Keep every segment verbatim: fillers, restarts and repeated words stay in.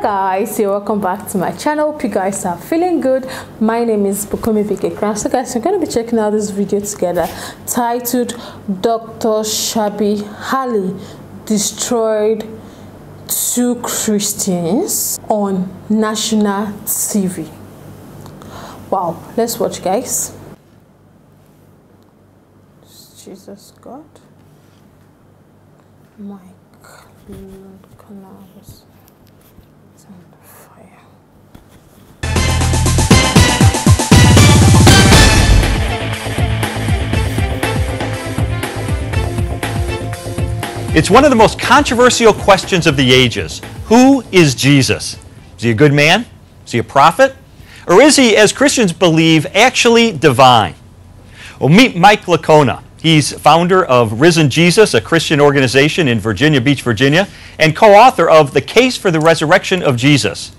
guys, you're welcome back to my channel. Hope you guys are feeling good. My name is Bukunmi B K Crown. So guys, we're going to be checking out this video together titled Doctor Shabir Ally destroyed two Christians on national T V. Wow, let's watch, guys. Jesus God, Mike Licona was on the fire. It's one of the most controversial questions of the ages. Who is Jesus? Is he a good man? Is he a prophet? Or is he, as Christians believe, actually divine? Well, meet Mike Licona. He's founder of Risen Jesus, a Christian organization in Virginia Beach, Virginia, and co-author of The Case for the Resurrection of Jesus.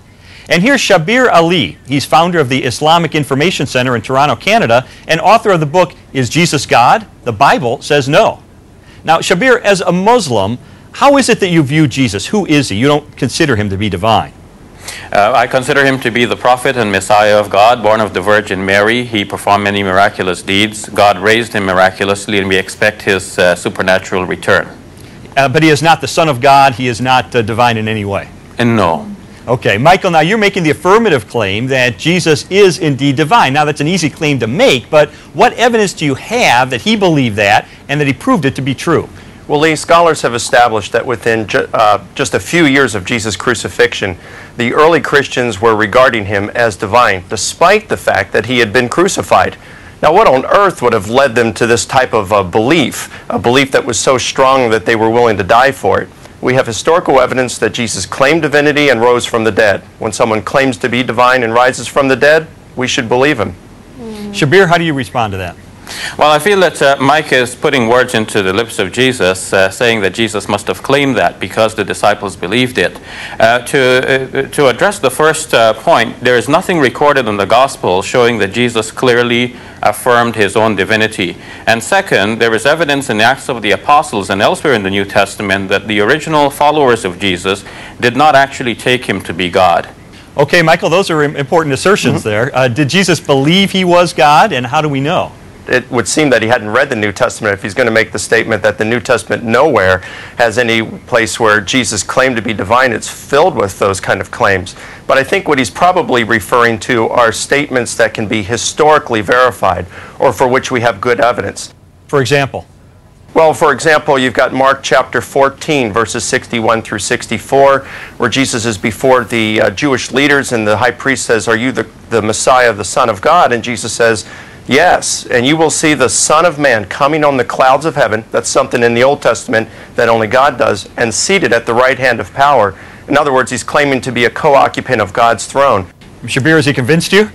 And here's Shabir Ally. He's founder of the Islamic Information Center in Toronto, Canada, and author of the book, Is Jesus God? The Bible Says No. Now, Shabir, as a Muslim, how is it that you view Jesus? Who is he? You don't consider him to be divine. Uh, I consider him to be the prophet and Messiah of God, born of the Virgin Mary. He performed many miraculous deeds. God raised him miraculously, and we expect his uh, supernatural return. Uh, but he is not the Son of God. He is not uh, divine in any way. And no. Okay, Michael, now you're making the affirmative claim that Jesus is indeed divine. Now, that's an easy claim to make, but what evidence do you have that he believed that and that he proved it to be true? Well, Lee, scholars have established that within ju uh, just a few years of Jesus' crucifixion, the early Christians were regarding him as divine, despite the fact that he had been crucified. Now, what on earth would have led them to this type of uh, belief, a belief that was so strong that they were willing to die for it? We have historical evidence that Jesus claimed divinity and rose from the dead. When someone claims to be divine and rises from the dead, we should believe him. Mm. Shabir, how do you respond to that? Well, I feel that uh, Mike is putting words into the lips of Jesus, uh, saying that Jesus must have claimed that because the disciples believed it. Uh, to, uh, to address the first uh, point, there is nothing recorded in the Gospel showing that Jesus clearly affirmed his own divinity. And second, there is evidence in the Acts of the Apostles and elsewhere in the New Testament that the original followers of Jesus did not actually take him to be God. Okay, Michael, those are important assertions mm-hmm. there. Uh, did Jesus believe he was God, and how do we know? It would seem that he hadn't read the New Testament if he's going to make the statement that the New Testament nowhere has any place where Jesus claimed to be divine. It's filled with those kind of claims. But I think what he's probably referring to are statements that can be historically verified or for which we have good evidence. For example? Well, for example, you've got Mark chapter fourteen, verses sixty-one through sixty-four, where Jesus is before the uh, Jewish leaders, and the high priest says, "Are you the, the Messiah, the Son of God?" And Jesus says, "Yes, and you will see the Son of Man coming on the clouds of heaven," that's something in the Old Testament that only God does, "and seated at the right hand of power." In other words, he's claiming to be a co-occupant of God's throne. Shabir, has he convinced you?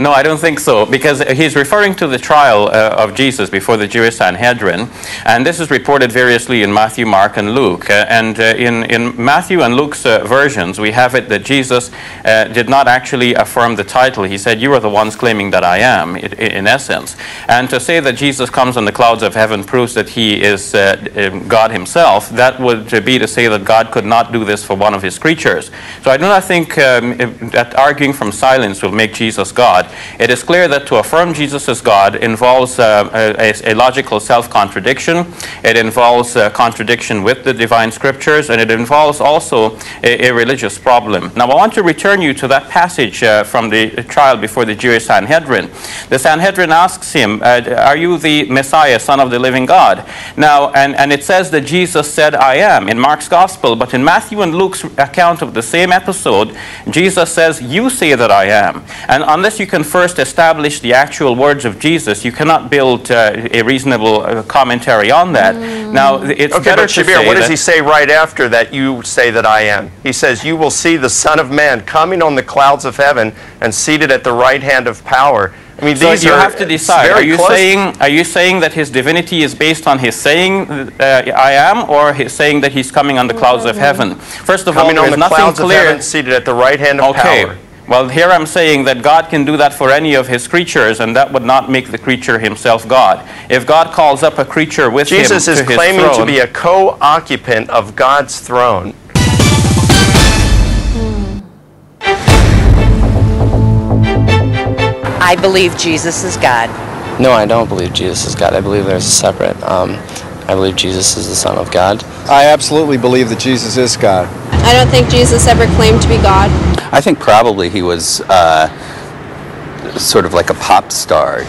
No, I don't think so, because he's referring to the trial uh, of Jesus before the Jewish Sanhedrin, and this is reported variously in Matthew, Mark, and Luke. Uh, and uh, in, in Matthew and Luke's uh, versions, we have it that Jesus uh, did not actually affirm the title. He said, "You are the ones claiming that I am," it, in essence. And to say that Jesus comes on the clouds of heaven proves that he is uh, God himself. That would be to say that God could not do this for one of his creatures. So I do not think um, that arguing from silence will make Jesus Jesus God. It is clear that to affirm Jesus as God involves uh, a, a logical self-contradiction. It involves uh, contradiction with the divine scriptures, and it involves also a, a religious problem. Now, I want to return you to that passage uh, from the trial before the Jewish Sanhedrin. The Sanhedrin asks him, uh, "Are you the Messiah, Son of the living God?" Now, and, and it says that Jesus said, "I am," in Mark's Gospel, but in Matthew and Luke's account of the same episode, Jesus says, "You say that I am." And And unless you can first establish the actual words of Jesus, you cannot build uh, a reasonable uh, commentary on that. Mm. Now, it's okay, better but to Shabir, say what does he say right after that, "You say that I am"? He says, "You will see the Son of Man coming on the clouds of heaven and seated at the right hand of power." I mean, so you are, have to decide. Are you saying are you saying that his divinity is based on his saying uh, "I am," or his saying that he's coming on the clouds of heaven? First of coming all, there is nothing clear. Coming on the clouds of heaven, seated at the right hand of okay. power. Well, here I'm saying that God can do that for any of his creatures, and that would not make the creature himself God. If God calls up a creature with him to his throne, Jesus is claiming to be a co-occupant of God's throne. I believe Jesus is God. No, I don't believe Jesus is God. I believe there's a separate. Um, I believe Jesus is the Son of God. I absolutely believe that Jesus is God. I don't think Jesus ever claimed to be God. I think probably he was uh, sort of like a pop star.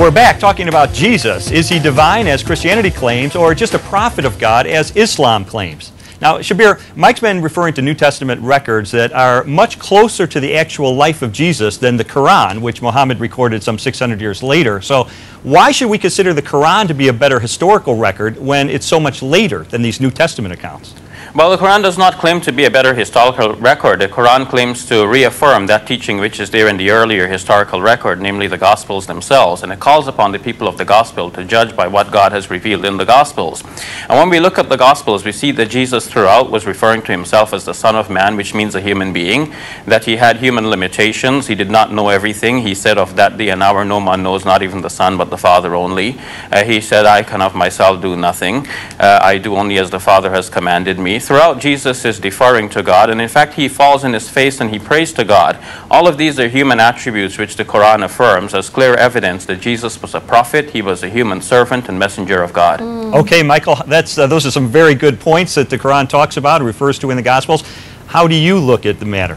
We're back talking about Jesus. Is he divine, as Christianity claims, or just a prophet of God, as Islam claims? Now, Shabir, Mike's been referring to New Testament records that are much closer to the actual life of Jesus than the Quran, which Muhammad recorded some six hundred years later. So why should we consider the Quran to be a better historical record when it's so much later than these New Testament accounts? Well, the Quran does not claim to be a better historical record. The Quran claims to reaffirm that teaching which is there in the earlier historical record, namely the Gospels themselves, and it calls upon the people of the Gospel to judge by what God has revealed in the Gospels. And when we look at the Gospels, we see that Jesus throughout was referring to himself as the Son of Man, which means a human being, that he had human limitations, he did not know everything. He said, of that day and hour no man knows, not even the Son, but the Father only. Uh, he said, I can of myself do nothing, uh, I do only as the Father has commanded me. Throughout, Jesus is deferring to God, and in fact he falls in his face and he prays to God. All of these are human attributes which the Quran affirms as clear evidence that Jesus was a prophet, he was a human servant and messenger of God. Mm. Okay, Michael, that's, uh, those are some very good points that the Quran talks about, refers to in the Gospels. How do you look at the matter?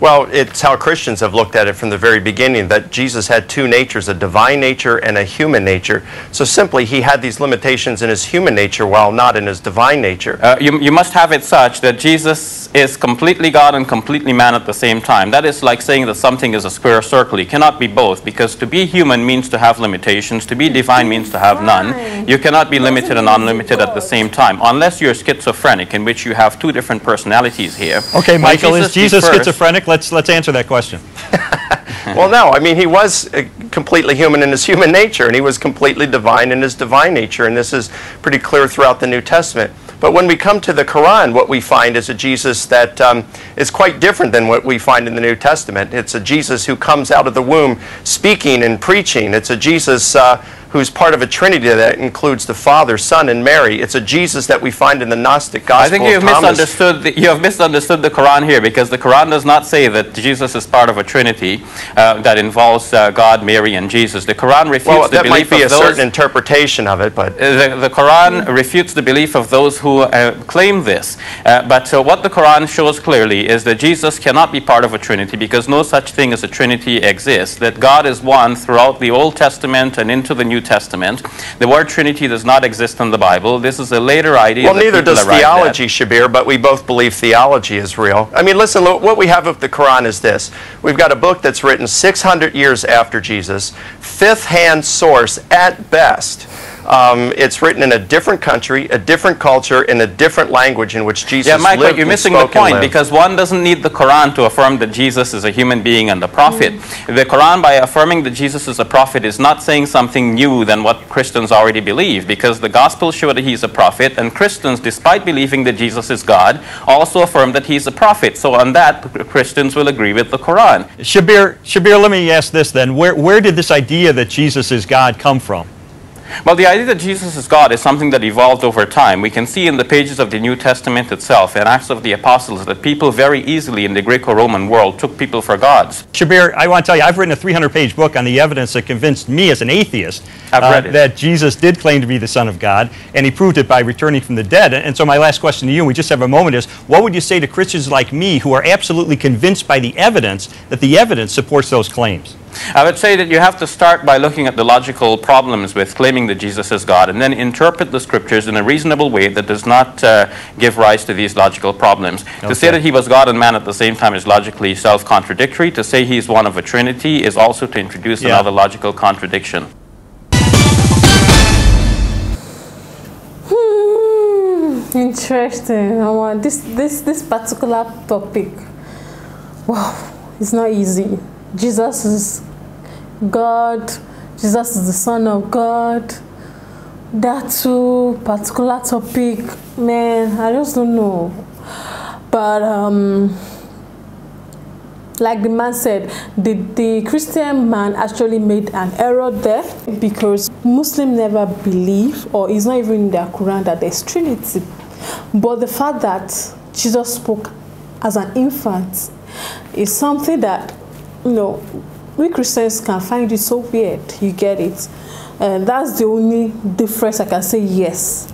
Well, it's how Christians have looked at it from the very beginning, that Jesus had two natures, a divine nature and a human nature. So simply, he had these limitations in his human nature while not in his divine nature. Uh, you, you must have it such that Jesus is completely God and completely man at the same time. That is like saying that something is a square circle. It cannot be both, because to be human means to have limitations, to be divine means to have none. You cannot be limited and unlimited at the same time, unless you're schizophrenic, in which you have two different personalities here. Okay, Michael, is Jesus schizophrenic? Let's, let's answer that question. Well, no. I mean, he was uh, completely human in his human nature, and he was completely divine in his divine nature, and this is pretty clear throughout the New Testament. But when we come to the Quran, what we find is a Jesus that um, is quite different than what we find in the New Testament. It's a Jesus who comes out of the womb speaking and preaching. It's a Jesus uh, who's part of a Trinity that includes the Father, Son, and Mary. It's a Jesus that we find in the Gnostic Gospel. I think you have misunderstood the, you have misunderstood the Quran here, because the Quran does not say that Jesus is part of a Trinity uh, that involves uh, God, Mary, and Jesus. The Quran refutes well, the belief of those... that might be a those, certain interpretation of it, but... Uh, the, the Quran mm-hmm. refutes the belief of those who uh, claim this. Uh, but uh, what the Quran shows clearly is that Jesus cannot be part of a Trinity, because no such thing as a Trinity exists. That God is one throughout the Old Testament and into the New Testament. The word Trinity does not exist in the Bible. This is a later idea. Well, neither does theology, Shabir, but we both believe theology is real. I mean, listen, look, what we have of the Quran is this. We've got a book that's written six hundred years after Jesus, fifth-hand source at best. Um, it's written in a different country, a different culture, in a different language in which Jesus lived and spoke and lived. Yeah, Michael, you're missing the point, because one doesn't need the Quran to affirm that Jesus is a human being and a prophet. Mm. The Quran, by affirming that Jesus is a prophet, is not saying something new than what Christians already believe, because the Gospels show that he's a prophet, and Christians, despite believing that Jesus is God, also affirm that he's a prophet. So on that, Christians will agree with the Quran. Shabir, Shabir, let me ask this then. Where, where did this idea that Jesus is God come from? Well, the idea that Jesus is God is something that evolved over time. We can see in the pages of the New Testament itself and Acts of the Apostles that people very easily in the Greco-Roman world took people for gods. Shabir, I want to tell you, I've written a three hundred page book on the evidence that convinced me as an atheist uh, that Jesus did claim to be the Son of God, and he proved it by returning from the dead. And so my last question to you, and we just have a moment, is what would you say to Christians like me who are absolutely convinced by the evidence that the evidence supports those claims? I would say that you have to start by looking at the logical problems with claiming that Jesus is God, and then interpret the scriptures in a reasonable way that does not uh, give rise to these logical problems. Okay. To say that he was God and man at the same time is logically self-contradictory. To say he is one of a Trinity is also to introduce yeah. another logical contradiction. Hmm, interesting. I want this, this, this particular topic, wow, it's not easy. Jesus is God, Jesus is the Son of God. That too, particular topic, man, I just don't know. But um, like the man said, the, the Christian man actually made an error there, because Muslims never believe, or it's not even in their Quran, that there's Trinity. But the fact that Jesus spoke as an infant is something that, you know, we Christians can find it so weird. You get it. And that's the only difference I can say, yes,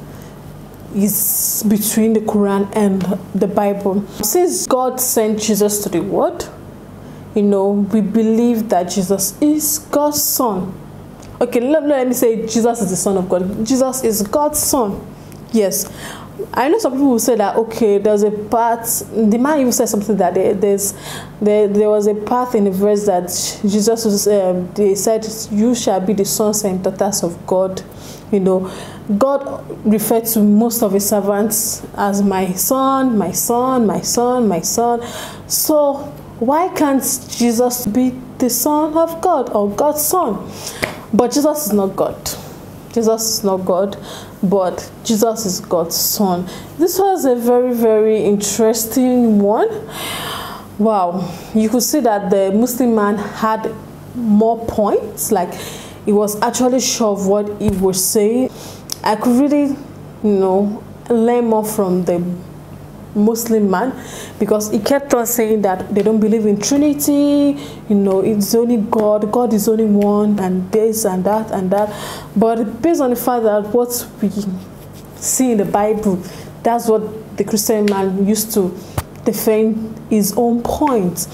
is between the Quran and the Bible. Since God sent Jesus to the world, you know, we believe that Jesus is God's son. Okay, let, let me say Jesus is the son of God. Jesus is God's son. Yes. I know some people will say that, okay, there's a part, the man even said something that there, there's, there, there was a path in the verse that Jesus was, uh, they said, you shall be the sons and daughters of God. You know, God referred to most of his servants as my son, my son, my son, my son. So why can't Jesus be the son of God or God's son? But Jesus is not God. Jesus is not God, but Jesus is God's son. This was a very, very interesting one. Wow. You could see that the Muslim man had more points. Like, he was actually sure of what he was saying. I could really, you know, learn more from the Muslim man, because he kept on saying that they don't believe in Trinity, you know, it's only God, God is only one, and this and that and that. But based on the fact that what we see in the Bible, that's what the Christian man used to defend his own point.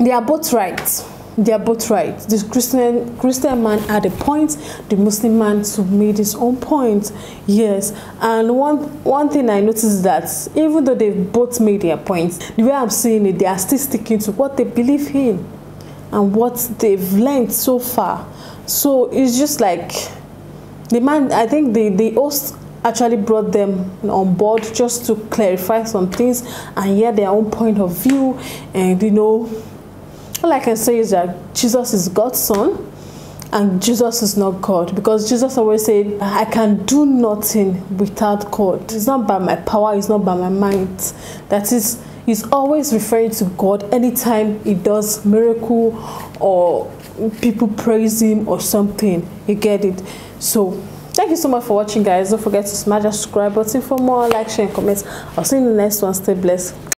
They are both right. They are both right. This Christian Christian man had a point. The Muslim man made his own point. Yes. And one one thing I noticed is that even though they both made their points, the way I'm seeing it, they are still sticking to what they believe in and what they've learned so far. So it's just like the man. I think the the host actually brought them on board just to clarify some things and hear their own point of view, and you know. All I can say is that Jesus is God's son and Jesus is not God, because Jesus always said, I can do nothing without God. It's not by my power, it's not by my might. That is, he's always referring to God anytime he does miracle or people praise him or something. You get it? So thank you so much for watching, guys. Don't forget to smash the subscribe button for more, like, share and comments. I'll see you in the next one. Stay blessed.